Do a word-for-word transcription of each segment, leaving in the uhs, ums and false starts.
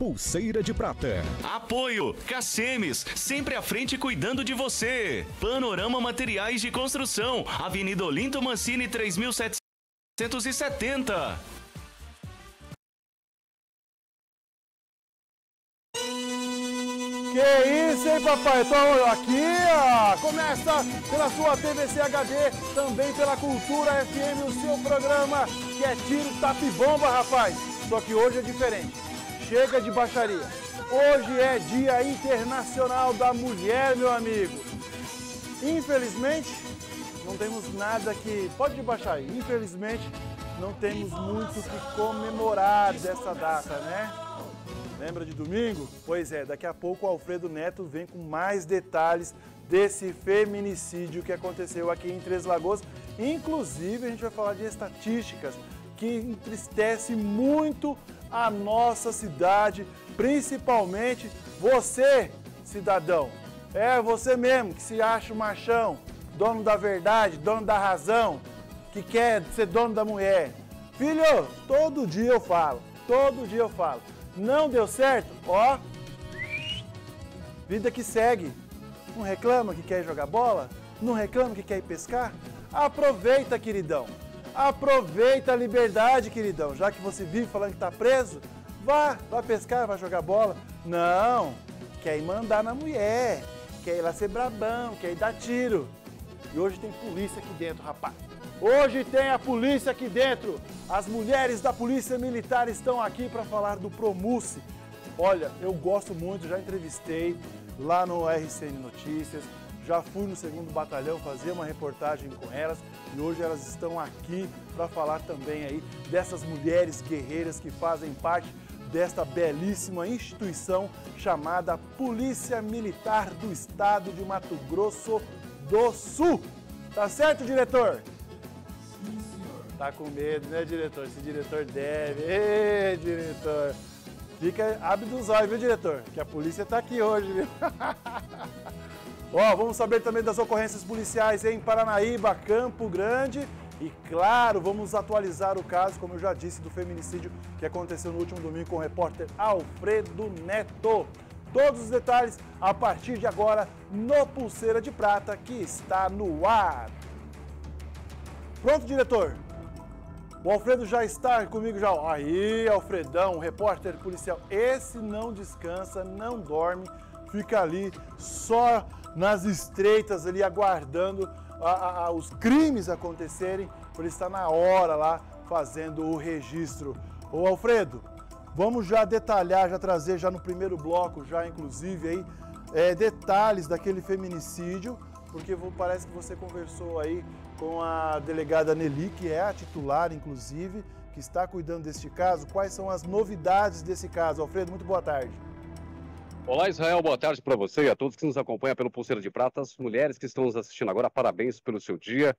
Pulseira de Prata. Apoio Cacemes, sempre à frente cuidando de você. Panorama Materiais de Construção, Avenida Olinto Mancini três mil setecentos e setenta. Que isso, hein, papai? Então, aqui, ó, começa pela sua T V C H D, também pela Cultura F M, o seu programa que é Tiro Tapibomba, rapaz. Só que hoje é diferente. Chega de baixaria. Hoje é Dia Internacional da Mulher, meu amigo. Infelizmente, não temos nada que... Pode baixar aí. Infelizmente, não temos muito que comemorar dessa data, né? Lembra de domingo? Pois é, daqui a pouco o Alfredo Neto vem com mais detalhes desse feminicídio que aconteceu aqui em Três Lagoas. Inclusive, a gente vai falar de estatísticas que entristece muito a nossa cidade, principalmente você, cidadão. É você mesmo que se acha o machão, dono da verdade, dono da razão, que quer ser dono da mulher. Filho, todo dia eu falo, todo dia eu falo. Não deu certo? Ó, vida que segue. Não reclama que quer jogar bola? Não reclama que quer ir pescar? Aproveita, queridão. Aproveita a liberdade, queridão. Já que você vive falando que tá preso, vá, vá pescar, vá jogar bola. Não, quer ir mandar na mulher, quer ir lá ser brabão, quer ir dar tiro. E hoje tem polícia aqui dentro, rapaz. Hoje tem a polícia aqui dentro. As mulheres da Polícia Militar estão aqui para falar do Promuse. Olha, eu gosto muito, já entrevistei lá no R C N Notícias, já fui no segundo Batalhão fazer uma reportagem com elas e hoje elas estão aqui para falar também aí dessas mulheres guerreiras que fazem parte desta belíssima instituição chamada Polícia Militar do Estado de Mato Grosso do Sul. Tá certo, diretor? Tá com medo, né, diretor? Esse diretor deve. Ei, diretor. Fica, abre dos olhos, viu, diretor? Que a polícia tá aqui hoje, viu? Ó, vamos saber também das ocorrências policiais em Paranaíba, Campo Grande. E, claro, vamos atualizar o caso, como eu já disse, do feminicídio que aconteceu no último domingo com o repórter Alfredo Neto. Todos os detalhes a partir de agora no Pulseira de Prata, que está no ar. Pronto, diretor? O Alfredo já está comigo já. Aí, Alfredão, repórter policial. Esse não descansa, não dorme, fica ali só nas estreitas ali, aguardando a, a, a, os crimes acontecerem, por estar na hora lá fazendo o registro. Ô, Alfredo, vamos já detalhar, já trazer já no primeiro bloco, já inclusive aí, é, detalhes daquele feminicídio, porque parece que você conversou aí com a delegada Nelly, que é a titular, inclusive, que está cuidando deste caso. Quais são as novidades desse caso? Alfredo, muito boa tarde. Olá, Israel, boa tarde para você e a todos que nos acompanham pelo Pulseira de Prata. As mulheres que estão nos assistindo agora, parabéns pelo seu dia.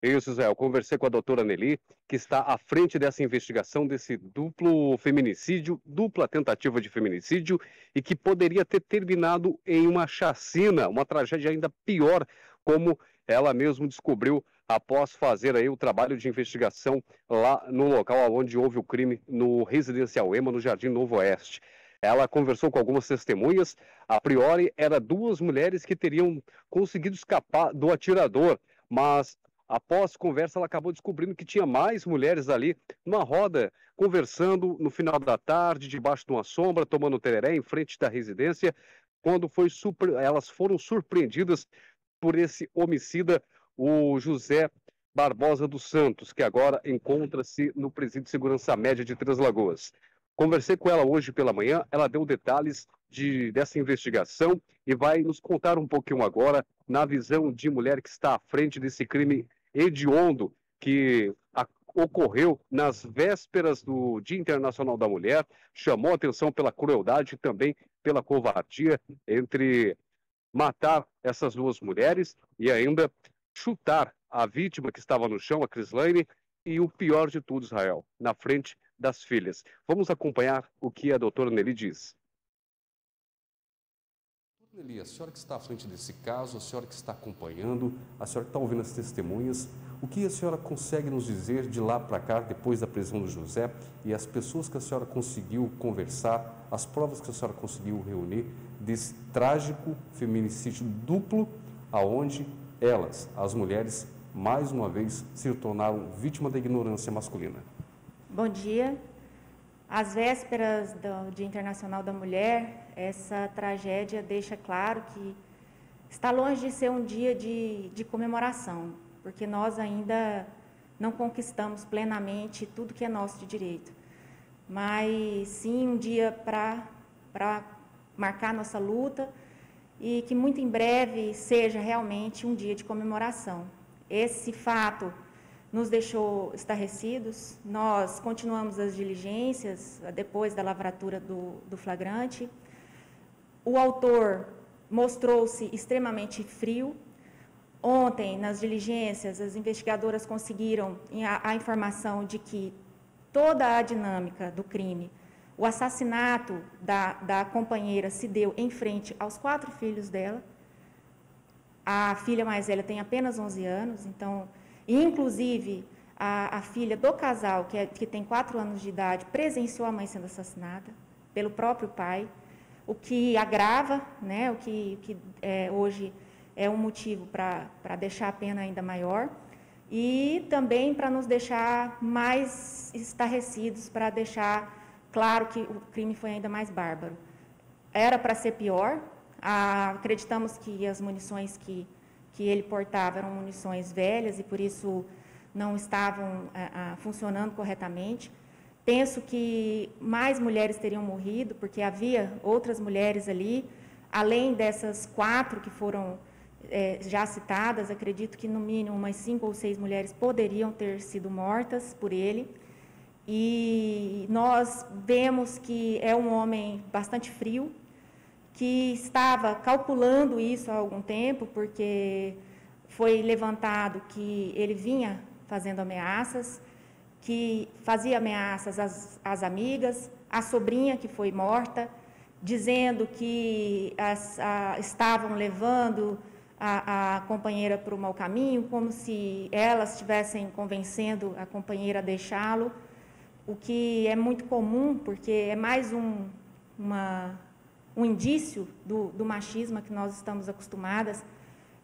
Eu, Israel, conversei com a doutora Nelly, que está à frente dessa investigação desse duplo feminicídio, dupla tentativa de feminicídio, e que poderia ter terminado em uma chacina, uma tragédia ainda pior, como ela mesma descobriu após fazer aí o trabalho de investigação lá no local onde houve o crime, no Residencial Ema, no Jardim Novo Oeste. Ela conversou com algumas testemunhas, a priori eram duas mulheres que teriam conseguido escapar do atirador, mas... após conversa, ela acabou descobrindo que tinha mais mulheres ali numa roda, conversando no final da tarde, debaixo de uma sombra, tomando tereré em frente da residência, quando foi super... elas foram surpreendidas por esse homicida, o José Barbosa dos Santos, que agora encontra-se no Presídio de Segurança Média de Três Lagoas. Conversei com ela hoje pela manhã, ela deu detalhes de, dessa investigação e vai nos contar um pouquinho agora, na visão de mulher que está à frente desse crime hediondo que a, ocorreu nas vésperas do Dia Internacional da Mulher, chamou atenção pela crueldade e também pela covardia entre matar essas duas mulheres e ainda chutar a vítima que estava no chão, a Crislaine, e o pior de tudo, Israel, na frente das filhas. Vamos acompanhar o que a doutora Nelly diz. Nelly, a senhora que está à frente desse caso, a senhora que está acompanhando, a senhora que está ouvindo as testemunhas, O que a senhora consegue nos dizer de lá para cá, depois da prisão do José, e as pessoas que a senhora conseguiu conversar, as provas que a senhora conseguiu reunir desse trágico feminicídio duplo, aonde elas, as mulheres, mais uma vez se tornaram vítima da ignorância masculina? Bom dia. Às vésperas do Dia Internacional da Mulher, essa tragédia deixa claro que está longe de ser um dia de, de comemoração, porque nós ainda não conquistamos plenamente tudo que é nosso de direito. Mas sim um dia para marcar nossa luta e que muito em breve seja realmente um dia de comemoração. Esse fato nos deixou estarrecidos, nós continuamos as diligências depois da lavratura do, do flagrante. O autor mostrou-se extremamente frio. Ontem, nas diligências, as investigadoras conseguiram a, a informação de que toda a dinâmica do crime, o assassinato da, da companheira se deu em frente aos quatro filhos dela. A filha mais velha tem apenas onze anos, então, inclusive, a, a filha do casal, que, é, que tem quatro anos de idade, presenciou a mãe sendo assassinada pelo próprio pai. O que agrava, né, o que, que é, hoje é um motivo para deixar a pena ainda maior e também para nos deixar mais estarrecidos, para deixar claro que o crime foi ainda mais bárbaro. Era para ser pior, ah, acreditamos que as munições que, que ele portava eram munições velhas e por isso não estavam ah, funcionando corretamente. Penso que mais mulheres teriam morrido, porque havia outras mulheres ali, além dessas quatro que foram é, já citadas, acredito que no mínimo umas cinco ou seis mulheres poderiam ter sido mortas por ele. E nós vemos que é um homem bastante frio, que estava calculando isso há algum tempo, porque foi levantado que ele vinha fazendo ameaças, que fazia ameaças às, às amigas, à sobrinha que foi morta, dizendo que as, a, estavam levando a, a companheira para o mau caminho, como se elas estivessem convencendo a companheira a deixá-lo, o que é muito comum, porque é mais um, uma, um indício do, do machismo que nós estamos acostumadas,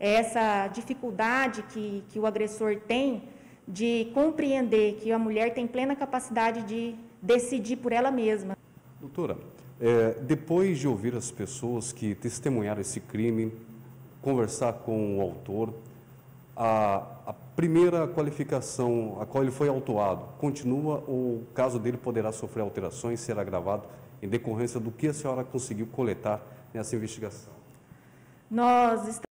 é essa dificuldade que, que o agressor tem de compreender que a mulher tem plena capacidade de decidir por ela mesma. Doutora, é, depois de ouvir as pessoas que testemunharam esse crime, conversar com o autor, a, a primeira qualificação a qual ele foi autuado, continua ou o caso dele poderá sofrer alterações, será agravado em decorrência do que a senhora conseguiu coletar nessa investigação? Nós estamos...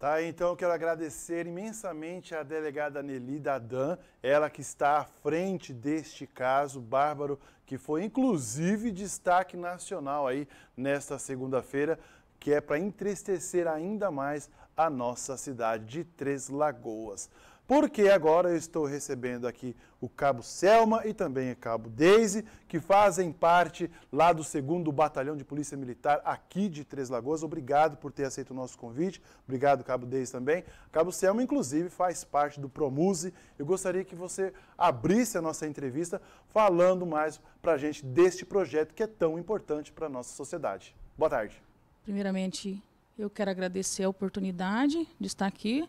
Tá, então eu quero agradecer imensamente à delegada Nélida Adan, ela que está à frente deste caso bárbaro, que foi inclusive destaque nacional aí nesta segunda-feira, que é para entristecer ainda mais a nossa cidade de Três Lagoas. Porque agora eu estou recebendo aqui o Cabo Selma e também o Cabo Deise, que fazem parte lá do segundo Batalhão de Polícia Militar aqui de Três Lagoas. Obrigado por ter aceito o nosso convite. Obrigado, Cabo Deise, também. Cabo Selma, inclusive, faz parte do Promuse. Eu gostaria que você abrisse a nossa entrevista falando mais para a gente deste projeto que é tão importante para a nossa sociedade. Boa tarde. Primeiramente, eu quero agradecer a oportunidade de estar aqui.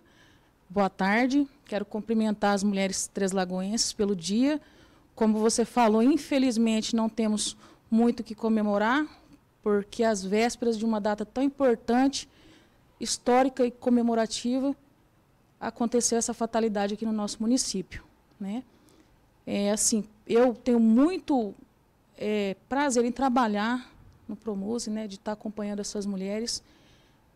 Boa tarde, quero cumprimentar as mulheres treslagoenses pelo dia. Como você falou, infelizmente não temos muito o que comemorar, porque às vésperas de uma data tão importante, histórica e comemorativa, aconteceu essa fatalidade aqui no nosso município, né? É, assim, eu tenho muito é, prazer em trabalhar no Promuse, né, de estar acompanhando essas mulheres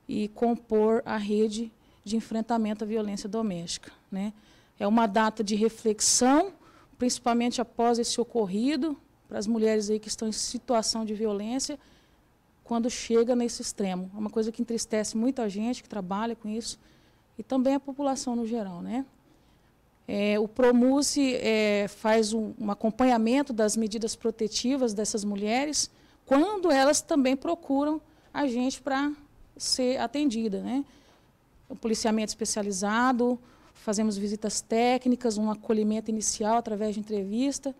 e compor a rede de enfrentamento à violência doméstica, né? É uma data de reflexão, principalmente após esse ocorrido, para as mulheres aí que estão em situação de violência, quando chega nesse extremo. É uma coisa que entristece muita gente que trabalha com isso, e também a população no geral, né? É, o Promuse é, faz um, um acompanhamento das medidas protetivas dessas mulheres, quando elas também procuram a gente para ser atendida, né? O policiamento especializado, fazemos visitas técnicas, um acolhimento inicial através de entrevista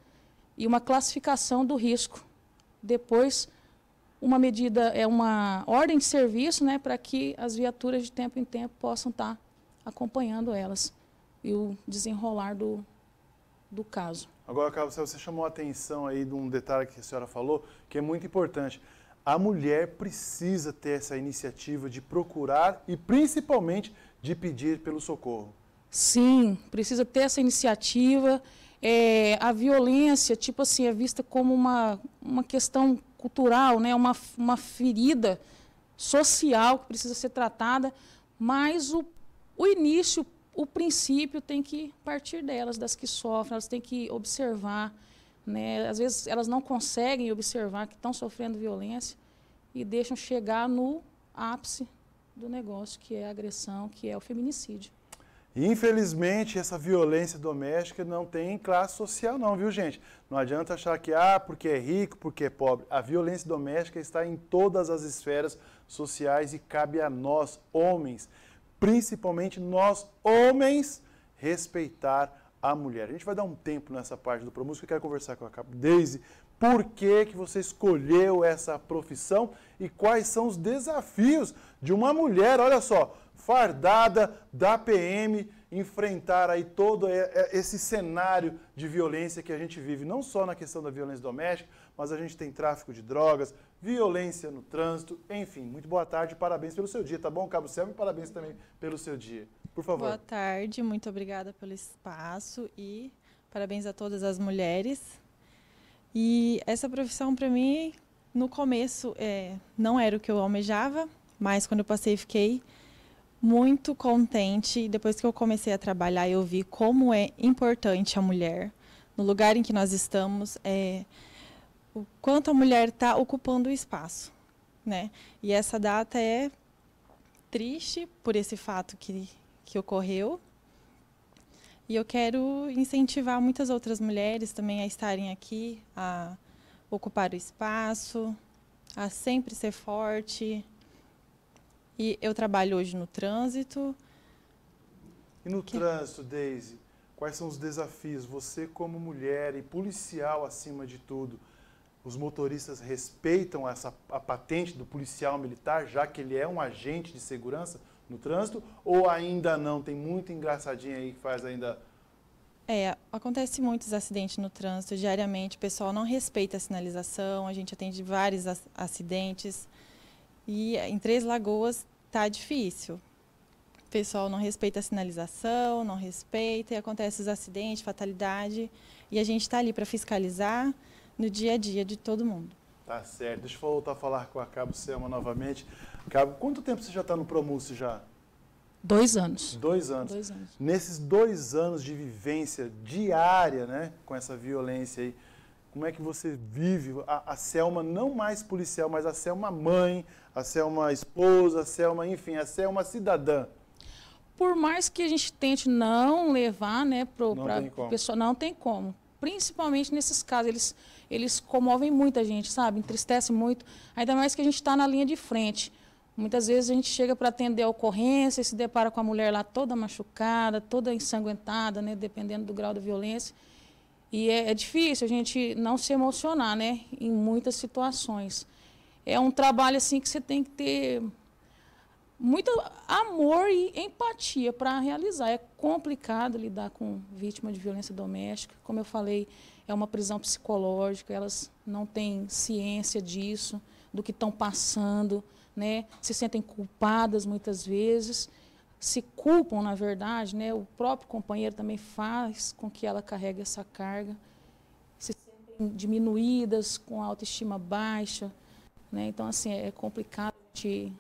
e uma classificação do risco. Depois, uma medida, é uma ordem de serviço, né, para que as viaturas de tempo em tempo possam estar acompanhando elas e o desenrolar do, do caso. Agora, Carlos, você chamou a atenção aí de um detalhe que a senhora falou, que é muito importante. A mulher precisa ter essa iniciativa de procurar e, principalmente, de pedir pelo socorro. Sim, precisa ter essa iniciativa. É, a violência, tipo assim, é vista como uma, uma questão cultural, né? uma, uma ferida social que precisa ser tratada, mas o, o início, o princípio tem que partir delas, das que sofrem, elas têm que observar. Né? Às vezes elas não conseguem observar que estão sofrendo violência e deixam chegar no ápice do negócio, que é a agressão, que é o feminicídio. Infelizmente, essa violência doméstica não tem classe social não, viu gente? Não adianta achar que, ah, porque é rico, porque é pobre. A violência doméstica está em todas as esferas sociais e cabe a nós, homens, principalmente nós, homens, respeitar a mulher. A gente vai dar um tempo nessa parte do Promuse, que eu quero conversar com a Deise. Por que que você escolheu essa profissão e quais são os desafios de uma mulher, olha só, fardada da P M, enfrentar aí todo esse cenário de violência que a gente vive, não só na questão da violência doméstica, mas a gente tem tráfico de drogas, violência no trânsito, enfim. Muito boa tarde, parabéns pelo seu dia, tá bom, Cabo Selma? Parabéns também pelo seu dia. Por favor. Boa tarde, muito obrigada pelo espaço e parabéns a todas as mulheres. E essa profissão, para mim, no começo, é, não era o que eu almejava, mas quando eu passei, fiquei muito contente. Depois que eu comecei a trabalhar, eu vi como é importante a mulher. No lugar em que nós estamos, é, o quanto a mulher está ocupando o espaço, né? E essa data é triste por esse fato que... que ocorreu, e eu quero incentivar muitas outras mulheres também a estarem aqui, a ocupar o espaço, a sempre ser forte. E eu trabalho hoje no trânsito. E no que... trânsito, Deise, quais são os desafios? Você como mulher e policial acima de tudo, os motoristas respeitam essa, a patente do policial militar, já que ele é um agente de segurança no trânsito, ou ainda não? Tem muito engraçadinho aí que faz ainda... É, acontece muitos acidentes no trânsito diariamente, o pessoal não respeita a sinalização, a gente atende vários acidentes e em Três Lagoas tá difícil. O pessoal não respeita a sinalização, não respeita e acontece os acidentes, fatalidade, e a gente está ali para fiscalizar no dia a dia de todo mundo. Tá certo. Deixa eu voltar a falar com a Cabo Selma novamente. Cabo, quanto tempo você já está no Promuse já? Dois anos. Dois anos. Dois anos. Nesses dois anos de vivência diária, né, com essa violência aí, como é que você vive a, a Selma, não mais policial, mas a Selma mãe, a Selma esposa, a Selma, enfim, a Selma cidadã? Por mais que a gente tente não levar, né, para a pessoa, não tem como. Principalmente nesses casos, eles, eles comovem muito a gente, sabe? Entristece muito, ainda mais que a gente está na linha de frente. Muitas vezes a gente chega para atender a ocorrência e se depara com a mulher lá toda machucada, toda ensanguentada, né? Dependendo do grau da violência. E é, é difícil a gente não se emocionar, né? Em muitas situações. É um trabalho assim que você tem que ter muito amor e empatia para realizar. É complicado lidar com vítima de violência doméstica. Como eu falei, é uma prisão psicológica, elas não têm ciência disso, do que estão passando, né? Se sentem culpadas muitas vezes, se culpam, na verdade, né? O próprio companheiro também faz com que ela carregue essa carga, se sentem diminuídas, com a autoestima baixa, né? Então, assim, é complicado de...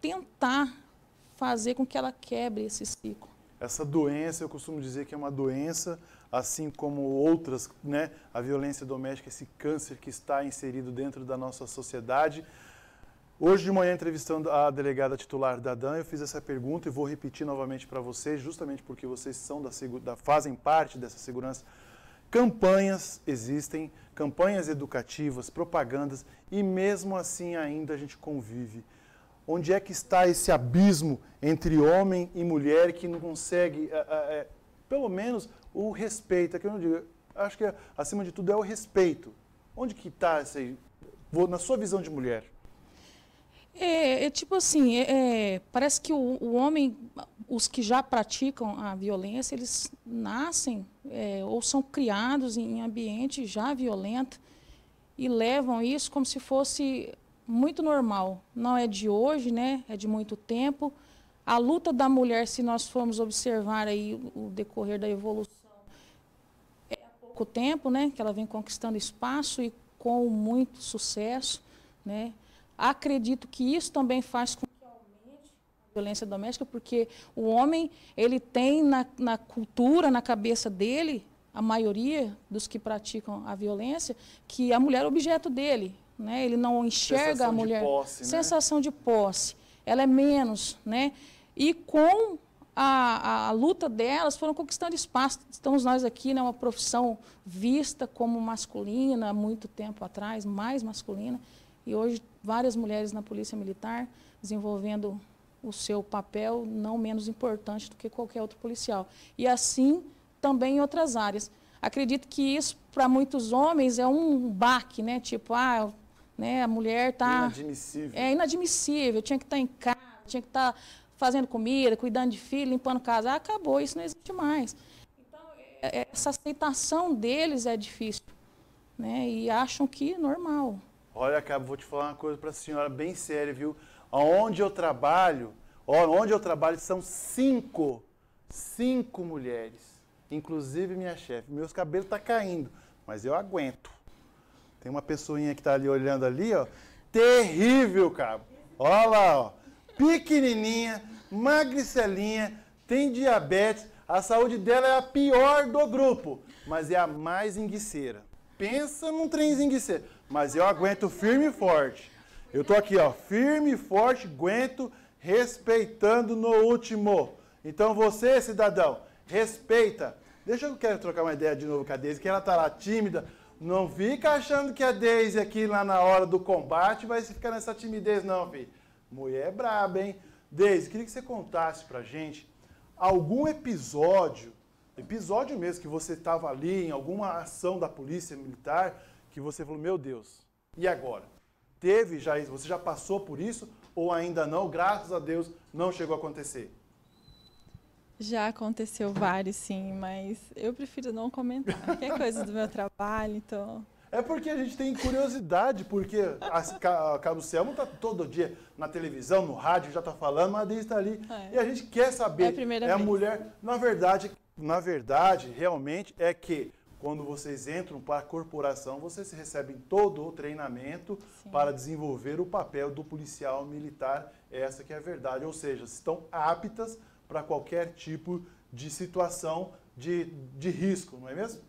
tentar fazer com que ela quebre esse ciclo. Essa doença, eu costumo dizer que é uma doença, assim como outras, né? A violência doméstica, esse câncer que está inserido dentro da nossa sociedade. Hoje de manhã, entrevistando a delegada titular da Adan, eu fiz essa pergunta e vou repetir novamente para vocês, justamente porque vocês são da, da fazem parte dessa segurança. Campanhas existem, campanhas educativas, propagandas, e mesmo assim ainda a gente convive Onde é que está esse abismo entre homem e mulher que não consegue, é, é, pelo menos, o respeito? É que eu não digo, acho que, acima de tudo, é o respeito. Onde que está essa, na sua visão de mulher? É, é tipo assim, é, é, parece que o, o homem, os que já praticam a violência, eles nascem é, ou são criados em, em ambiente já violento e levam isso como se fosse muito normal. Não é de hoje, né? É de muito tempo. A luta da mulher, se nós formos observar aí o decorrer da evolução, é há pouco tempo, né? Que ela vem conquistando espaço e com muito sucesso, né? Acredito que isso também faz com que aumente a violência doméstica, porque o homem, ele tem na, na cultura, na cabeça dele, a maioria dos que praticam a violência, que a mulher é objeto dele, né? Ele não enxerga sensação a mulher. De posse, né? Sensação de posse. Ela é menos, né? E com a, a, a luta delas foram conquistando espaço. Estamos nós aqui, né, uma profissão vista como masculina há muito tempo atrás, mais masculina. E hoje, várias mulheres na Polícia Militar desenvolvendo o seu papel, não menos importante do que qualquer outro policial. E assim, também em outras áreas. Acredito que isso, para muitos homens, é um baque, né? Tipo, ah, né, a mulher está... Inadmissível. É inadmissível, tinha que estar em casa, tinha que estar fazendo comida, cuidando de filho, limpando casa. Ah, acabou, isso não existe mais. Então, é, essa aceitação deles é difícil, né? E acham que é normal. Olha, Cabo, vou te falar uma coisa para a senhora bem séria, viu? Onde eu trabalho, onde eu trabalho são cinco, cinco mulheres, inclusive minha chefe. Meus cabelos estão caindo, mas eu aguento. Tem uma pessoinha que está ali olhando ali, ó, terrível, Cabo. Olha lá, ó, pequenininha, magricelinha, tem diabetes, a saúde dela é a pior do grupo, mas é a mais enguiceira. Pensa num trenzinho de ser, mas eu aguento firme e forte. Eu tô aqui, ó, firme e forte, aguento, respeitando no último. Então você, cidadão, respeita. Deixa eu quero trocar uma ideia de novo com a Deise, que ela tá lá tímida. Não fica achando que a Deise aqui lá na hora do combate vai ficar nessa timidez, não, filho. Mulher braba, hein? Deise, queria que você contasse pra gente algum episódio Episódio mesmo, que você estava ali em alguma ação da Polícia Militar, que você falou, meu Deus, e agora? Teve já isso? Você já passou por isso ou ainda não? Graças a Deus, não chegou a acontecer. Já aconteceu vários, sim, mas eu prefiro não comentar, que é coisa do meu trabalho, então... É porque a gente tem curiosidade, porque a Carlos Selmo está todo dia na televisão, no rádio, já está falando, mas a Deise está ali, é. E a gente quer saber, é a, primeira é a mulher, na verdade... Na verdade, realmente, é que quando vocês entram para a corporação, vocês recebem todo o treinamento. Sim. Para desenvolver o papel do policial militar. Essa que é a verdade, ou seja, estão aptas para qualquer tipo de situação de, de risco, não é mesmo?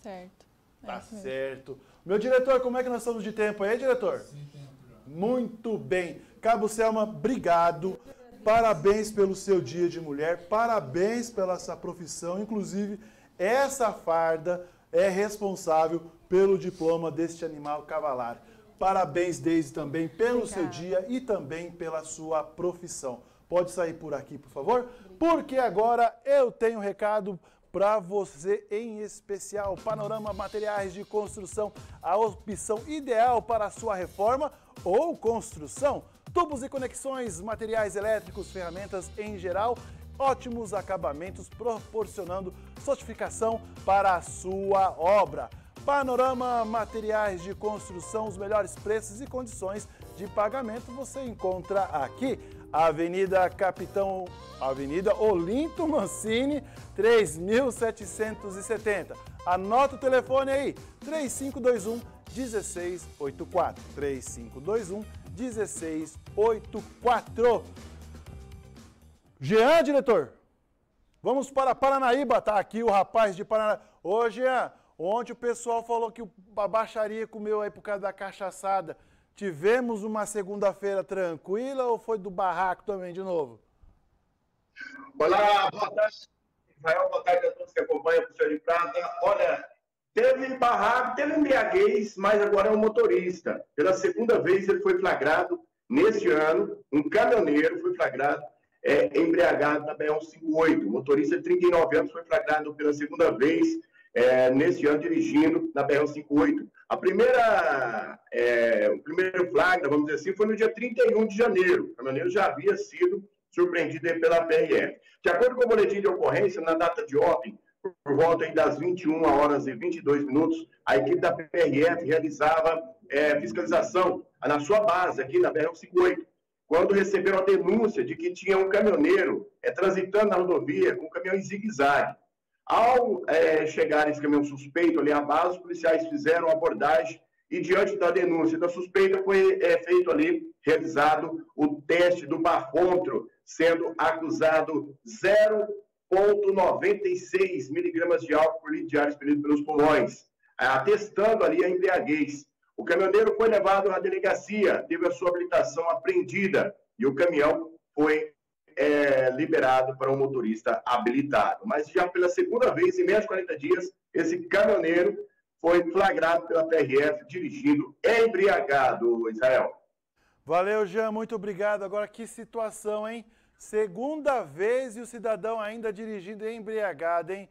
Certo. É tá mesmo. Certo. Meu diretor, como é que nós estamos de tempo aí, diretor? Sim, tempo já. Muito bem. Cabo Selma, obrigado. Parabéns pelo seu dia de mulher, parabéns pela sua profissão. Inclusive, essa farda é responsável pelo diploma deste animal cavalar. Parabéns, Deise, também pelo Obrigada. Seu dia e também pela sua profissão. Pode sair por aqui, por favor, porque agora eu tenho um recado para você em especial. Panorama Materiais de Construção, a opção ideal para a sua reforma ou construção. Tubos e conexões, materiais elétricos, ferramentas em geral, ótimos acabamentos proporcionando sofisticação para a sua obra. Panorama Materiais de Construção, os melhores preços e condições de pagamento você encontra aqui. Avenida Capitão, Avenida Olinto Mancini, três mil setecentos e setenta. Anota o telefone aí, três cinco dois um, um seis oito quatro. três cinco dois um, um seis oito quatro. Jean, diretor, vamos para Paranaíba, tá aqui o rapaz de Paranaíba. Ô, Jean, ontem o pessoal falou que a baixaria comeu aí por causa da cachaçada. Tivemos uma segunda-feira tranquila ou foi do barraco também de novo? Olá, boa tarde, Israel, boa tarde a todos que acompanham o Pulseira de Prata. Olha, teve barraco, teve embriaguez, mas agora é um motorista. Pela segunda vez ele foi flagrado Neste ano, um caminhoneiro foi flagrado é, embriagado na B R cento e cinquenta e oito. O motorista de trinta e nove anos foi flagrado pela segunda vez é, neste ano dirigindo na B R cento e cinquenta e oito. A primeira, é, o primeiro flagra, vamos dizer assim, foi no dia trinta e um de janeiro. O caminhoneiro já havia sido surpreendido pela P R F. De acordo com o boletim de ocorrência, na data de ontem, por volta aí das vinte e uma horas e vinte e dois minutos, a equipe da P R F realizava é, fiscalização na sua base, aqui na B R cento e cinquenta e oito, quando receberam a denúncia de que tinha um caminhoneiro é, transitando na rodovia com um caminhão em zigue-zague. Ao é, chegar esse caminhão suspeito ali à base, os policiais fizeram a abordagem e, diante da denúncia da suspeita, foi é, feito ali, realizado o teste do bafômetro, sendo acusado zero vírgula noventa e seis miligramas de álcool por litro de ar expelido pelos pulmões, atestando ali a embriaguez. O caminhoneiro foi levado à delegacia, teve a sua habilitação apreendida e o caminhão foi é, liberado para um motorista habilitado. Mas já pela segunda vez, em menos de quarenta dias, esse caminhoneiro foi flagrado pela P R F dirigindo embriagado, Israel. Valeu, Jean, muito obrigado. Agora, que situação, hein? Segunda vez e o cidadão ainda dirigindo embriagado, hein?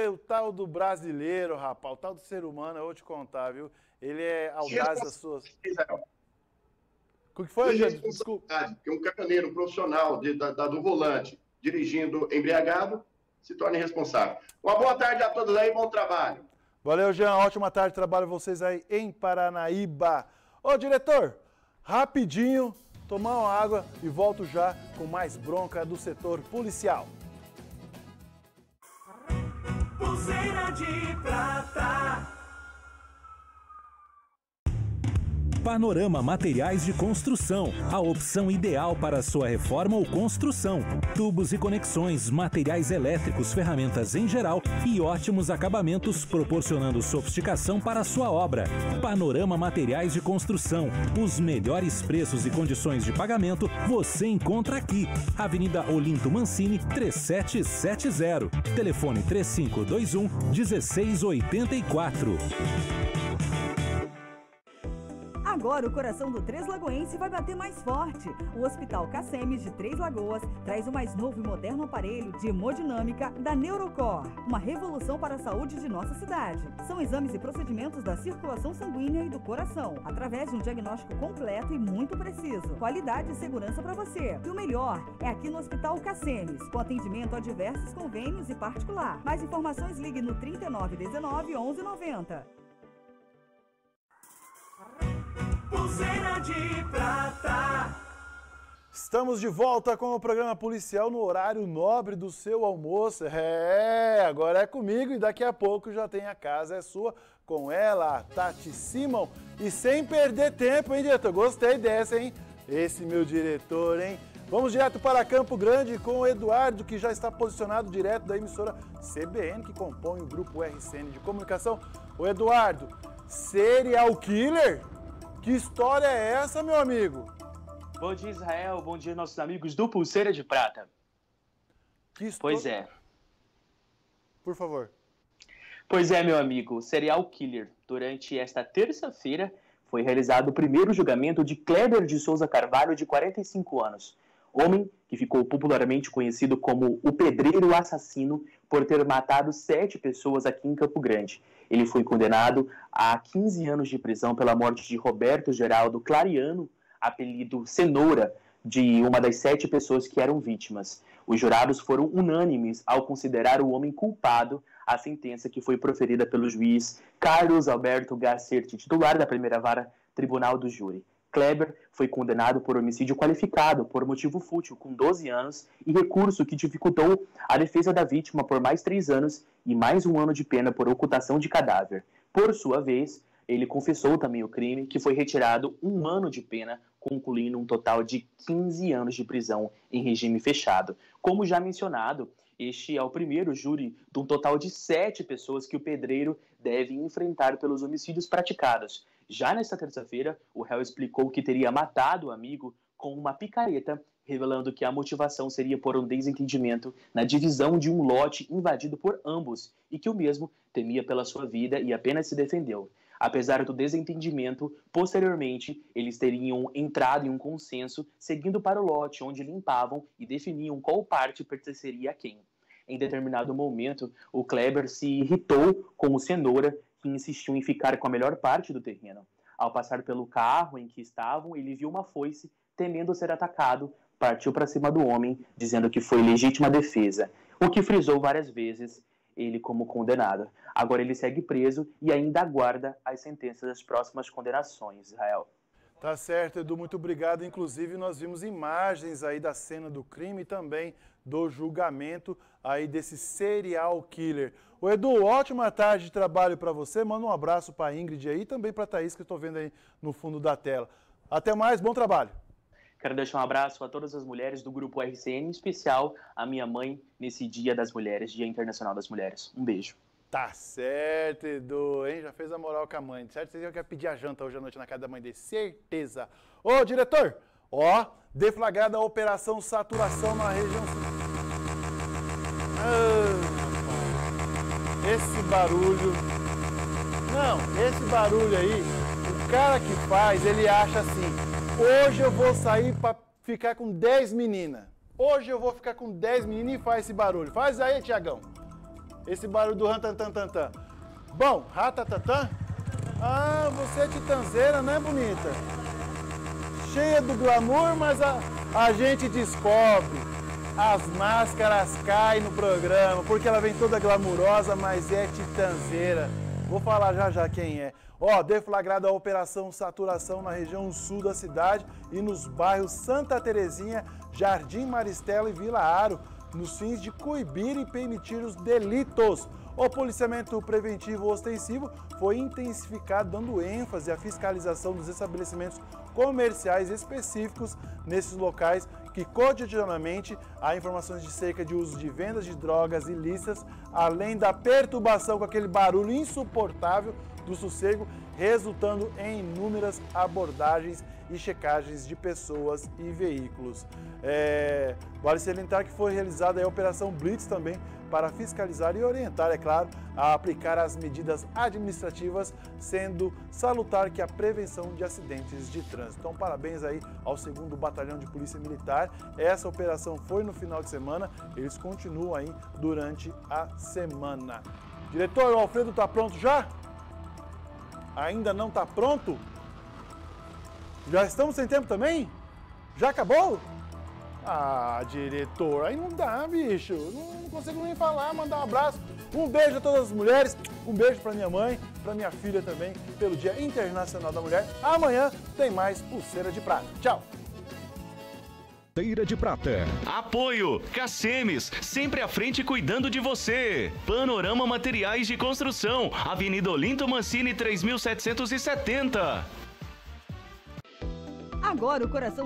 Ei, o tal do brasileiro, rapaz, o tal do ser humano, eu vou te contar, viu? Ele é audaz das suas... O que foi, Jean? Desculpa. Que um caminhoneiro profissional de, da, da, do volante dirigindo embriagado se torne irresponsável. Uma boa tarde a todos aí, bom trabalho. Valeu, Jean, ótima tarde de trabalho vocês aí em Paranaíba. Ô, diretor, rapidinho... Tomar uma água e volto já com mais bronca do setor policial. Pulseira de prata. Panorama Materiais de Construção, a opção ideal para sua reforma ou construção. Tubos e conexões, materiais elétricos, ferramentas em geral e ótimos acabamentos, proporcionando sofisticação para sua obra. Panorama Materiais de Construção, os melhores preços e condições de pagamento você encontra aqui. Avenida Olinto Mancini, três sete sete zero. Telefone três cinco dois um, um seis oito quatro. Agora o coração do Três Lagoense vai bater mais forte. O Hospital Cacemes de Três Lagoas traz o mais novo e moderno aparelho de hemodinâmica da Neurocor. Uma revolução para a saúde de nossa cidade. São exames e procedimentos da circulação sanguínea e do coração, através de um diagnóstico completo e muito preciso. Qualidade e segurança para você. E o melhor é aqui no Hospital Cacemes, com atendimento a diversos convênios e particular. Mais informações ligue no trinta e nove dezenove, onze noventa. Pulseira de prata. Estamos de volta com o programa policial no horário nobre do seu almoço. É, agora é comigo e daqui a pouco já tem A Casa É Sua com ela, a Tati Simão. E sem perder tempo, hein, diretor? Gostei dessa, hein? Esse meu diretor, hein? Vamos direto para Campo Grande com o Eduardo, que já está posicionado direto da emissora C B N, que compõe o grupo R C N de comunicação. O Eduardo, serial killer? Que história é essa, meu amigo? Bom dia, Israel. Bom dia, nossos amigos do Pulseira de Prata. Que história... Pois é. Por favor. Pois é, meu amigo. Serial killer. Durante esta terça-feira, foi realizado o primeiro julgamento de Kléber de Souza Carvalho, de quarenta e cinco anos. Homem que ficou popularmente conhecido como o pedreiro assassino por ter matado sete pessoas aqui em Campo Grande. Ele foi condenado a quinze anos de prisão pela morte de Roberto Geraldo Clariano, apelido Cenoura, de uma das sete pessoas que eram vítimas. Os jurados foram unânimes ao considerar o homem culpado. A sentença que foi proferida pelo juiz Carlos Alberto Garcetti, titular da primeira vara tribunal do júri. Kléber foi condenado por homicídio qualificado por motivo fútil com doze anos e recurso que dificultou a defesa da vítima por mais três anos e mais um ano de pena por ocultação de cadáver. Por sua vez, ele confessou também o crime, que foi retirado um ano de pena, concluindo um total de quinze anos de prisão em regime fechado. Como já mencionado, este é o primeiro júri de um total de sete pessoas que o pedreiro deve enfrentar pelos homicídios praticados. Já nesta terça-feira, o réu explicou que teria matado o amigo com uma picareta, revelando que a motivação seria por um desentendimento na divisão de um lote invadido por ambos e que o mesmo temia pela sua vida e apenas se defendeu. Apesar do desentendimento, posteriormente, eles teriam entrado em um consenso, seguindo para o lote onde limpavam e definiam qual parte pertenceria a quem. Em determinado momento, o Kléber se irritou com o Cenoura, que insistiu em ficar com a melhor parte do terreno. Ao passar pelo carro em que estavam, ele viu uma foice, temendo ser atacado, partiu para cima do homem, dizendo que foi legítima defesa, o que frisou várias vezes ele como condenado. Agora ele segue preso e ainda aguarda as sentenças das próximas condenações, Israel. Tá certo, Edu, muito obrigado. Inclusive, nós vimos imagens aí da cena do crime e também do julgamento aí desse serial killer. O Edu, ótima tarde de trabalho para você. Manda um abraço para Ingrid aí e também para Thaís, que eu tô vendo aí no fundo da tela. Até mais, bom trabalho. Quero deixar um abraço a todas as mulheres do grupo R C N, em especial a minha mãe, nesse Dia das Mulheres, Dia Internacional das Mulheres. Um beijo. Tá certo, Edu, hein? Já fez a moral com a mãe, certo? Vocês já querem pedir a janta hoje à noite na casa da mãe dele, certeza. Ô, diretor, ó, deflagrada a operação saturação na região... Ah, esse barulho... Não, esse barulho aí, o cara que faz, ele acha assim... Hoje eu vou sair pra ficar com dez meninas. Hoje eu vou ficar com dez meninas e faz esse barulho. Faz aí, Tiagão. Esse barulho do rantantantantan. Bom, ratatatã. Ah, você é titanzeira, né, bonita? Cheia do glamour, mas a, a gente descobre. As máscaras caem no programa, porque ela vem toda glamurosa, mas é titanzeira. Vou falar já já quem é. Ó, deflagrada a operação saturação na região sul da cidade e nos bairros Santa Terezinha, Jardim Maristela e Vila Aro, nos fins de coibir e permitir os delitos. O policiamento preventivo ostensivo foi intensificado, dando ênfase à fiscalização dos estabelecimentos comerciais específicos nesses locais que cotidianamente há informações de cerca de uso de vendas de drogas ilícitas, além da perturbação com aquele barulho insuportável do sossego, resultando em inúmeras abordagens e checagens de pessoas e veículos. É, vale salientar que foi realizada a Operação Blitz também para fiscalizar e orientar, é claro, a aplicar as medidas administrativas, sendo salutar que a prevenção de acidentes de trânsito. Então, parabéns aí ao segundo Batalhão de Polícia Militar. Essa operação foi no final de semana, eles continuam aí durante a semana. Diretor, o Alfredo tá pronto já? Ainda não está pronto? Já estamos sem tempo também? Já acabou? Ah, diretor, aí não dá, bicho. Não, não consigo nem falar, mandar um abraço. Um beijo a todas as mulheres. Um beijo para minha mãe, para minha filha também, pelo Dia Internacional da Mulher. Amanhã tem mais Pulseira de Prata. Tchau! Pulseira de Prata. Apoio Cacemes, sempre à frente cuidando de você. Panorama Materiais de Construção, Avenida Olinto Mancini, três mil setecentos e setenta. Agora o coração